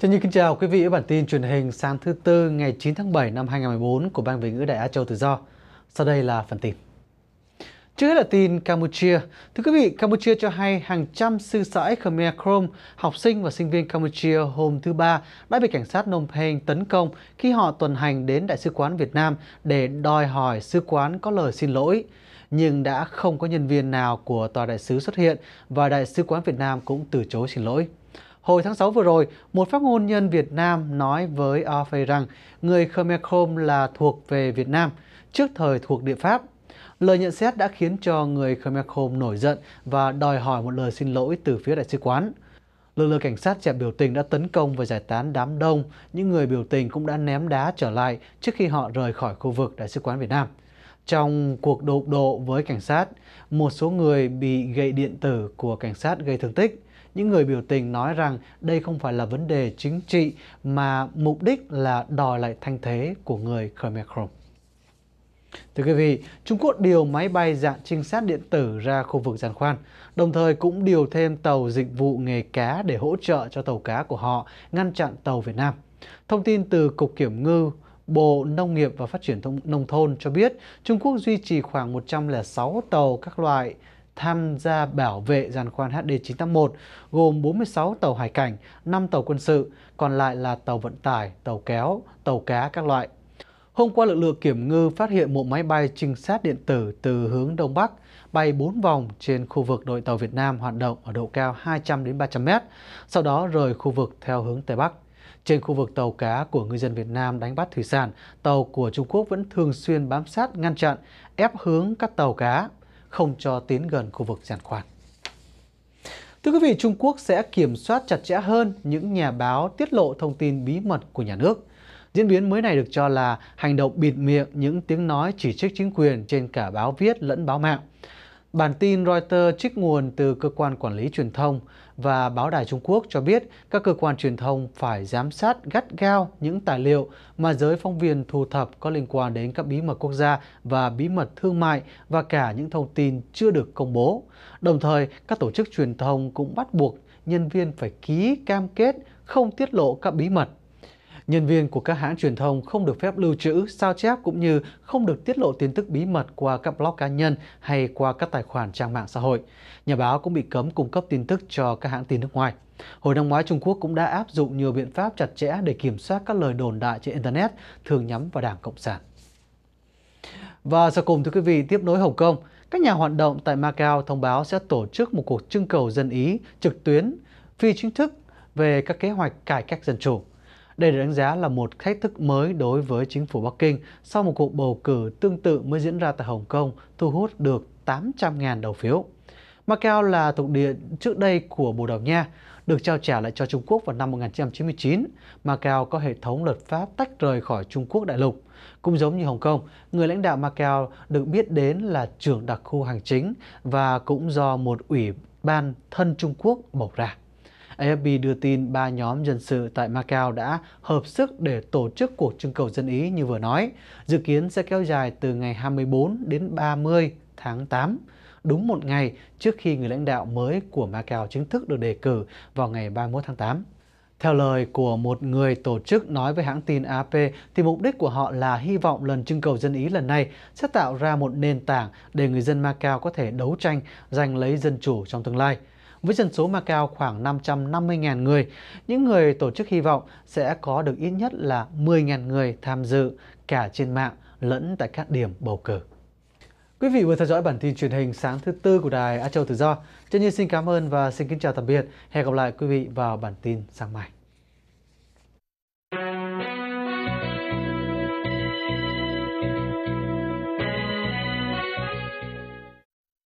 Chân Như kính chào quý vị với bản tin truyền hình sáng thứ Tư ngày 9 tháng 7 năm 2014 của Ban Việt ngữ Đại Á Châu Tự Do. Sau đây là phần tin. Trước hết là tin Campuchia. Thưa quý vị, Campuchia cho hay hàng trăm sư sãi Khmer Krom, học sinh và sinh viên Campuchia hôm thứ Ba đã bị cảnh sát Phnom Penh tấn công khi họ tuần hành đến Đại sứ quán Việt Nam để đòi hỏi sứ quán có lời xin lỗi. Nhưng đã không có nhân viên nào của tòa đại sứ xuất hiện và Đại sứ quán Việt Nam cũng từ chối xin lỗi. Hồi tháng 6 vừa rồi, một phát ngôn nhân Việt Nam nói với AFP rằng người Khmer Krom là thuộc về Việt Nam, trước thời thuộc địa Pháp. Lời nhận xét đã khiến cho người Khmer Krom nổi giận và đòi hỏi một lời xin lỗi từ phía đại sứ quán. Lực lượng cảnh sát dẹp biểu tình đã tấn công và giải tán đám đông. Những người biểu tình cũng đã ném đá trở lại trước khi họ rời khỏi khu vực Đại sứ quán Việt Nam. Trong cuộc đụng độ với cảnh sát, một số người bị gậy điện tử của cảnh sát gây thương tích. Những người biểu tình nói rằng đây không phải là vấn đề chính trị mà mục đích là đòi lại thanh thế của người Khmer Krom. Thưa quý vị, Trung Quốc điều máy bay dạng trinh sát điện tử ra khu vực giàn khoan, đồng thời cũng điều thêm tàu dịch vụ nghề cá để hỗ trợ cho tàu cá của họ ngăn chặn tàu Việt Nam. Thông tin từ Cục Kiểm ngư, Bộ Nông nghiệp và Phát triển Nông thôn cho biết Trung Quốc duy trì khoảng 106 tàu các loại tham gia bảo vệ giàn khoan HD 981, gồm 46 tàu hải cảnh, 5 tàu quân sự, còn lại là tàu vận tải, tàu kéo, tàu cá các loại. Hôm qua, lực lượng kiểm ngư phát hiện một máy bay trinh sát điện tử từ hướng Đông Bắc bay 4 vòng trên khu vực đội tàu Việt Nam hoạt động ở độ cao 200 đến 300 m, sau đó rời khu vực theo hướng Tây Bắc. Trên khu vực tàu cá của ngư dân Việt Nam đánh bắt thủy sản, tàu của Trung Quốc vẫn thường xuyên bám sát ngăn chặn, ép hướng các tàu cá, không cho tiến gần khu vực giàn khoan. Thưa quý vị, Trung Quốc sẽ kiểm soát chặt chẽ hơn những nhà báo tiết lộ thông tin bí mật của nhà nước. Diễn biến mới này được cho là hành động bịt miệng những tiếng nói chỉ trích chính quyền trên cả báo viết lẫn báo mạng. Bản tin Reuters trích nguồn từ Cơ quan Quản lý Truyền thông và Báo đài Trung Quốc cho biết các cơ quan truyền thông phải giám sát gắt gao những tài liệu mà giới phóng viên thu thập có liên quan đến các bí mật quốc gia và bí mật thương mại và cả những thông tin chưa được công bố. Đồng thời, các tổ chức truyền thông cũng bắt buộc nhân viên phải ký cam kết không tiết lộ các bí mật. Nhân viên của các hãng truyền thông không được phép lưu trữ, sao chép cũng như không được tiết lộ tin tức bí mật qua các blog cá nhân hay qua các tài khoản trang mạng xã hội. Nhà báo cũng bị cấm cung cấp tin tức cho các hãng tin nước ngoài. Hồi năm ngoái, Trung Quốc cũng đã áp dụng nhiều biện pháp chặt chẽ để kiểm soát các lời đồn đại trên Internet, thường nhắm vào Đảng Cộng sản. Và sau cùng, thưa quý vị, tiếp nối Hồng Kông, các nhà hoạt động tại Macau thông báo sẽ tổ chức một cuộc trưng cầu dân ý trực tuyến phi chính thức về các kế hoạch cải cách dân chủ. Đây được đánh giá là một thách thức mới đối với chính phủ Bắc Kinh sau một cuộc bầu cử tương tự mới diễn ra tại Hồng Kông thu hút được 800.000 đầu phiếu. Macau là thuộc địa trước đây của Bồ Đào Nha, được trao trả lại cho Trung Quốc vào năm 1999. Macau có hệ thống luật pháp tách rời khỏi Trung Quốc đại lục. Cũng giống như Hồng Kông, người lãnh đạo Macau được biết đến là trưởng đặc khu hành chính và cũng do một ủy ban thân Trung Quốc bầu ra. AFP đưa tin 3 nhóm dân sự tại Macau đã hợp sức để tổ chức cuộc trưng cầu dân ý như vừa nói, dự kiến sẽ kéo dài từ ngày 24 đến 30 tháng 8, đúng một ngày trước khi người lãnh đạo mới của Macau chính thức được đề cử vào ngày 31 tháng 8. Theo lời của một người tổ chức nói với hãng tin AP thì mục đích của họ là hy vọng lần trưng cầu dân ý lần này sẽ tạo ra một nền tảng để người dân Macau có thể đấu tranh giành lấy dân chủ trong tương lai. Với dân số Macau khoảng 550.000 người, những người tổ chức hy vọng sẽ có được ít nhất là 10.000 người tham dự cả trên mạng lẫn tại các điểm bầu cử. Quý vị vừa theo dõi bản tin truyền hình sáng thứ Tư của Đài Á Châu Tự Do. Chân Như xin cảm ơn và xin kính chào tạm biệt. Hẹn gặp lại quý vị vào bản tin sáng mai.